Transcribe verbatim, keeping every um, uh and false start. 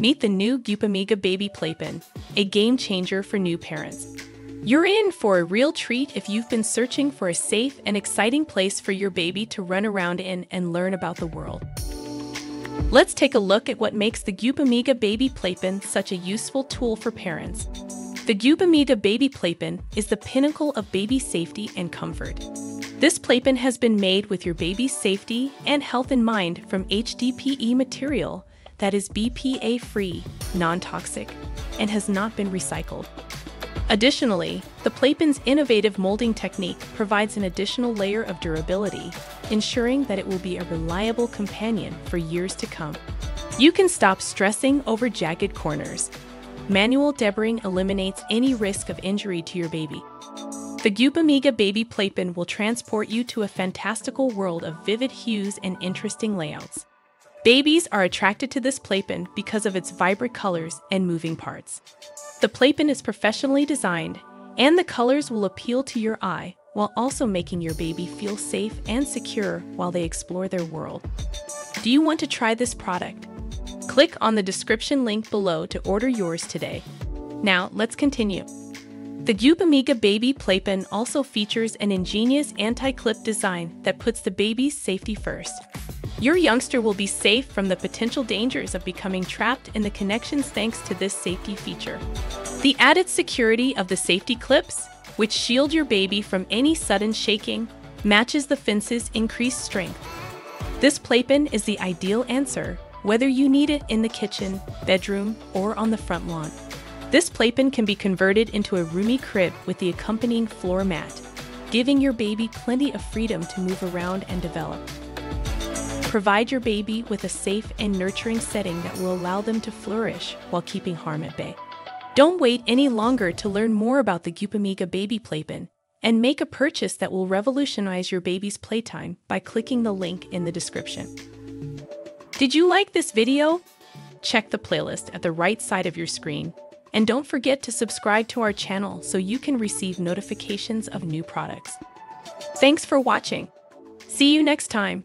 Meet the new Gupamiga Baby Playpen, a game changer for new parents. You're in for a real treat if you've been searching for a safe and exciting place for your baby to run around in and learn about the world. Let's take a look at what makes the Gupamiga Baby Playpen such a useful tool for parents. The Gupamiga Baby Playpen is the pinnacle of baby safety and comfort. This playpen has been made with your baby's safety and health in mind from H D P E material that is B P A-free, non-toxic, and has not been recycled. Additionally, the playpen's innovative molding technique provides an additional layer of durability, ensuring that it will be a reliable companion for years to come. You can stop stressing over jagged corners. Manual deburring eliminates any risk of injury to your baby. The Gupamiga Baby Playpen will transport you to a fantastical world of vivid hues and interesting layouts. Babies are attracted to this playpen because of its vibrant colors and moving parts. The playpen is professionally designed, and the colors will appeal to your eye while also making your baby feel safe and secure while they explore their world. Do you want to try this product? Click on the description link below to order yours today. Now, let's continue. The Gupamiga Baby Playpen also features an ingenious anti-clip design that puts the baby's safety first. Your youngster will be safe from the potential dangers of becoming trapped in the connections thanks to this safety feature. The added security of the safety clips, which shield your baby from any sudden shaking, matches the fence's increased strength. This playpen is the ideal answer, whether you need it in the kitchen, bedroom, or on the front lawn. This playpen can be converted into a roomy crib with the accompanying floor mat, giving your baby plenty of freedom to move around and develop. Provide your baby with a safe and nurturing setting that will allow them to flourish while keeping harm at bay. Don't wait any longer to learn more about the Gupamiga Baby Playpen and make a purchase that will revolutionize your baby's playtime by clicking the link in the description. Did you like this video? Check the playlist at the right side of your screen. And don't forget to subscribe to our channel so you can receive notifications of new products. Thanks for watching. See you next time.